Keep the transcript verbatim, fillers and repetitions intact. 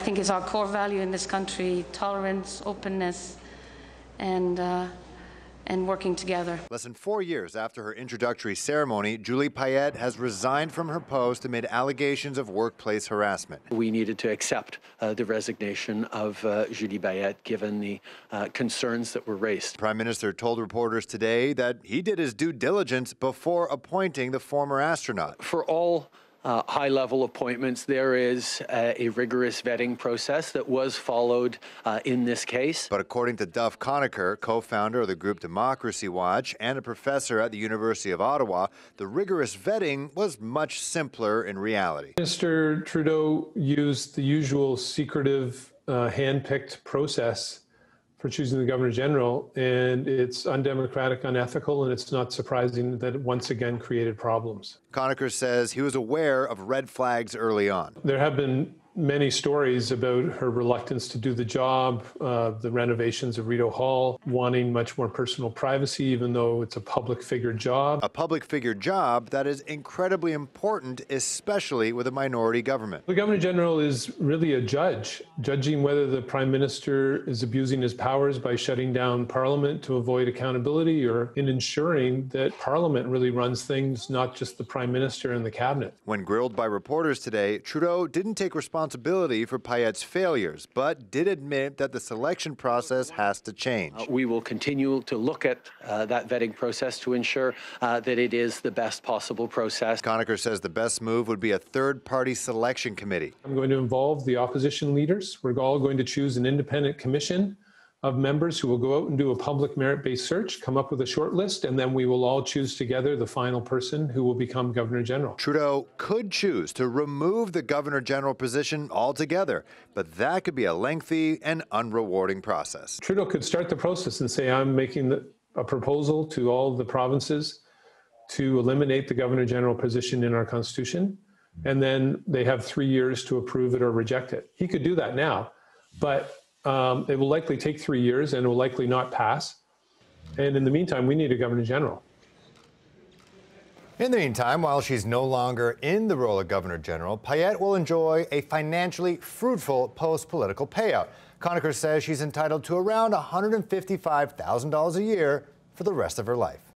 I think is our core value in this country: tolerance, openness, and uh, and working together. Less than four years after her introductory ceremony, Julie Payette has resigned from her post amid allegations of workplace harassment. We needed to accept uh, the resignation of uh, Julie Payette given the uh, concerns that were raised. Prime Minister told reporters today that he did his due diligence before appointing the former astronaut. For all Uh, high-level appointments, there is uh, a rigorous vetting process that was followed uh, in this case. But according to Duff Conacher, co-founder of the group Democracy Watch and a professor at the University of Ottawa, the rigorous vetting was much simpler in reality. Mister Trudeau used the usual secretive, uh, hand-picked process for choosing the Governor General, and it's undemocratic, unethical, and it's not surprising that it once again created problems. Conacher says he was aware of red flags early on. There have been many stories about her reluctance to do the job, uh, the renovations of Rideau Hall, wanting much more personal privacy, even though it's a public figure job. A public figure job that is incredibly important, especially with a minority government. The Governor General is really a judge, judging whether the Prime Minister is abusing his powers by shutting down Parliament to avoid accountability, or in ensuring that Parliament really runs things, not just the Prime Minister and the Cabinet. When grilled by reporters today, Trudeau didn't take responsibility responsibility for Payette's failures, but did admit that the selection process has to change. Uh, we will continue to look at uh, that vetting process to ensure uh, that it is the best possible process. Conacher says the best move would be a third-party selection committee. I'm going to involve the opposition leaders. We're all going to choose an independent commission of members who will go out and do a public merit-based search, come up with a short list, and then we will all choose together the final person who will become Governor General. Trudeau could choose to remove the Governor General position altogether, but that could be a lengthy and unrewarding process. Trudeau could start the process and say, I'm making the, a proposal to all the provinces to eliminate the Governor General position in our Constitution, and then they have three years to approve it or reject it. He could do that now, but Um, it will likely take three years and it will likely not pass. And in the meantime, we need a Governor General. In the meantime, while she's no longer in the role of Governor General, Payette will enjoy a financially fruitful post-political payout. Conacher says she's entitled to around one hundred fifty-five thousand dollars a year for the rest of her life.